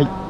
はい。